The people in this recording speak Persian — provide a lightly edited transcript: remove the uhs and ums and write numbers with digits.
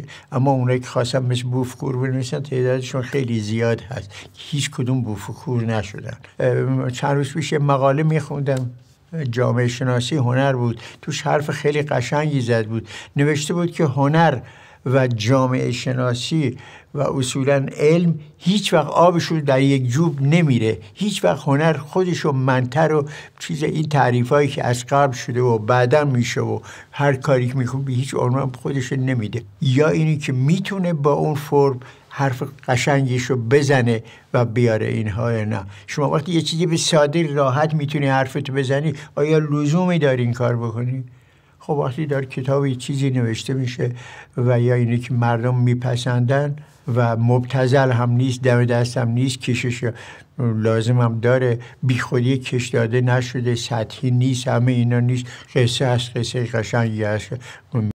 میشه. اما اونایی که خواستن مثل بوفکور بنویسن تعدادشون خیلی زیاد هست، هیچ کدوم بوفکور نشدن. چند روز پیش مقاله میخوندم، جامعه شناسی هنر بود، توش حرف خیلی قشنگی زد بود، نوشته بود که هنر و جامعه شناسی و اصولا علم هیچ وقت آبشون در یک جوب نمیره، هیچ وقت هنر خودشو منتر و چیز این تعریفایی که از قبل شده و بعدا میشه و هر کاری که میخوام به هیچ عنوان خودشو نمیده، یا اینی که میتونه با اون فرم حرف قشنگیشو بزنه و بیاره. اینها نه، شما وقتی یه چیزی به ساده راحت میتونی حرفتو بزنی، آیا لزومی داری این کار بکنی؟ خب وقتی در کتابی چیزی نوشته میشه و یا اینه که مردم میپسندن و مبتذل هم نیست، دم دست هم نیست، کشش لازم هم داره، بیخودی کش داده نشده، سطحی نیست، همه اینا نیست، قصه هست، قصه قشنگی هست.